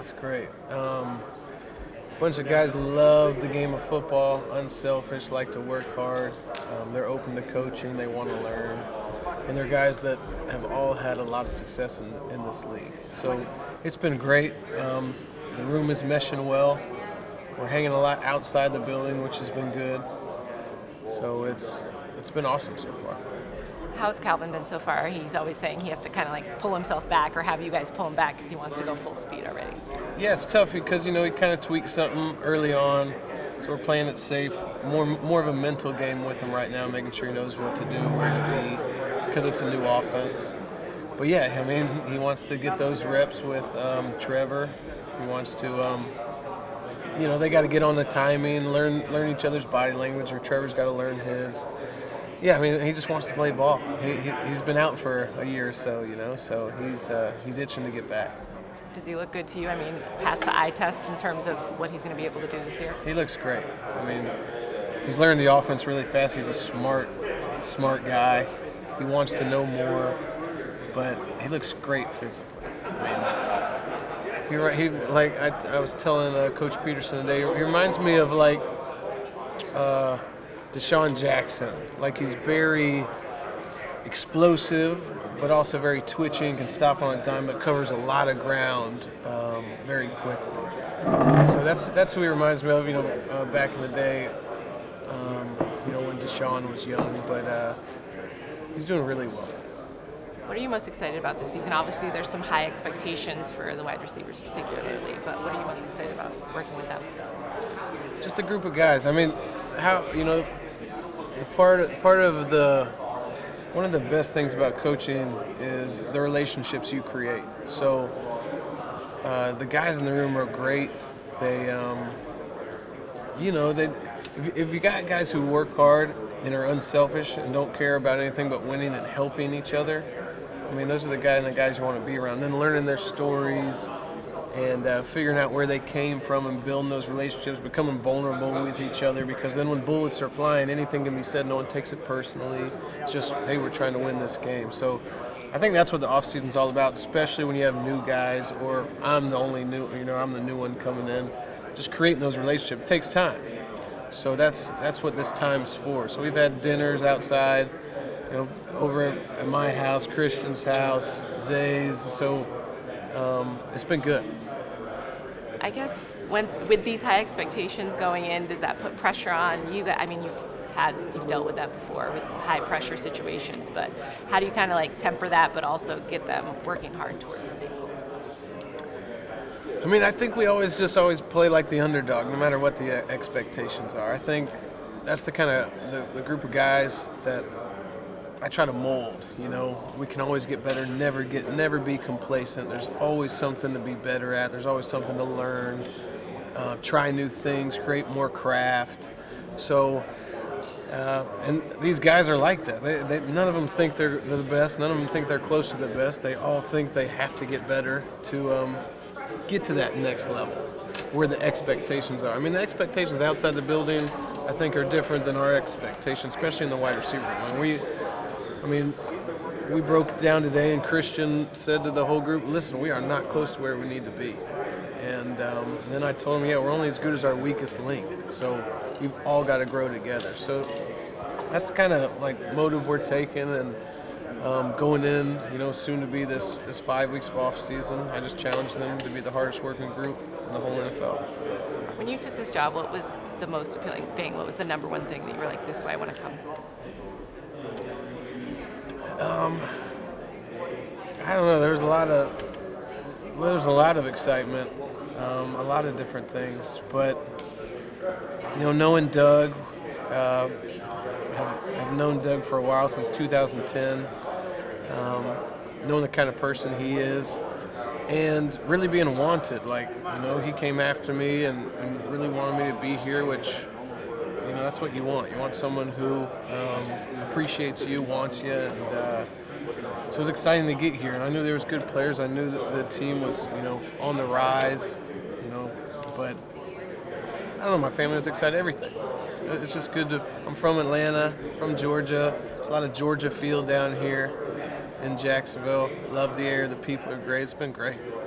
It's great. A bunch of guys love the game of football, unselfish, like to work hard. They're open to coaching, they want to learn. And they're guys that have all had a lot of success in this league. So it's been great. The room is meshing well. We're hanging a lot outside the building, which has been good. So it's been awesome so far. How's Calvin been so far? He's always saying he has to kind of like pull himself back or have you guys pull him back because he wants to go full speed already. Yeah, it's tough because, you know, he kind of tweaked something early on, so we're playing it safe. More of a mental game with him right now, making sure he knows what to do, where to be, because it's a new offense. But yeah, I mean, he wants to get those reps with Trevor. He wants to, you know, they got to get on the timing, learn each other's body language, or Trevor's got to learn his. Yeah, I mean, he just wants to play ball. He's been out for a year or so, you know, so he's itching to get back. Does he look good to you? I mean, past the eye test in terms of what he's going to be able to do this year? He looks great. I mean, he's learned the offense really fast. He's a smart guy. He wants to know more, but he looks great physically. I mean, I was telling Coach Peterson today, he reminds me of like DeSean Jackson. Like, he's very explosive, but also very twitching, can stop on a dime, but covers a lot of ground very quickly. So that's who he reminds me of, you know, back in the day, you know, when DeSean was young, but he's doing really well. What are you most excited about this season? Obviously, there's some high expectations for the wide receivers particularly, but what are you most excited about working with them? Just a group of guys. I mean, how, you know, one of the best things about coaching is the relationships you create. So the guys in the room are great. They, you know, if you got guys who work hard and are unselfish and don't care about anything but winning and helping each other, I mean, those are the guys you want to be around. Then learning their stories and figuring out where they came from and building those relationships, becoming vulnerable with each other, because then when bullets are flying, anything can be said, no one takes it personally. It's just, hey, we're trying to win this game. So I think that's what the offseason's all about, especially when you have new guys, or I'm the new one coming in. Just creating those relationships. It takes time. So that's what this time's for. So we've had dinners outside, you know, over at my house, Christian's house, Zay's, so it's been good. I guess with these high expectations going in, does that put pressure on you guys? I mean, you've dealt with that before with high pressure situations, but how do you kind of like temper that but also get them working hard towards the same goal? I mean, I think we always play like the underdog, no matter what the expectations are. I think that's the kind of the group of guys that I try to mold, you know. We can always get better, never be complacent. There's always something to be better at. There's always something to learn, try new things, create more craft. So, and these guys are like that. None of them think they're the best. None of them think they're close to the best. They all think they have to get better to get to that next level where the expectations are. I mean, the expectations outside the building, I think, are different than our expectations, especially in the wide receiver room. I mean, we broke down today, and Christian said to the whole group, listen, we are not close to where we need to be. And then I told him, yeah, we're only as good as our weakest link. So we've all got to grow together. So that's the kind of, like, motive we're taking. And going in, you know, soon to be this 5 weeks of off season, I just challenged them to be the hardest working group in the whole NFL. When you took this job, what was the most appealing thing? What was the number one thing that you were like, this is why I want to come? I don't know. There was a lot of excitement, a lot of different things. But you know, knowing Doug, I've known Doug for a while, since 2010. Knowing the kind of person he is, and really being wanted. Like, you know, he came after me and really wanted me to be here, which, you know, that's what you want. You want someone who appreciates you, wants you, and so it was exciting to get here. And I knew there was good players. I knew that the team was, you know, on the rise, you know. But I don't know, my family was excited. Everything. It's just good to. I'm from Atlanta, from Georgia. There's a lot of Georgia feel down here in Jacksonville. Love the air. The people are great. It's been great.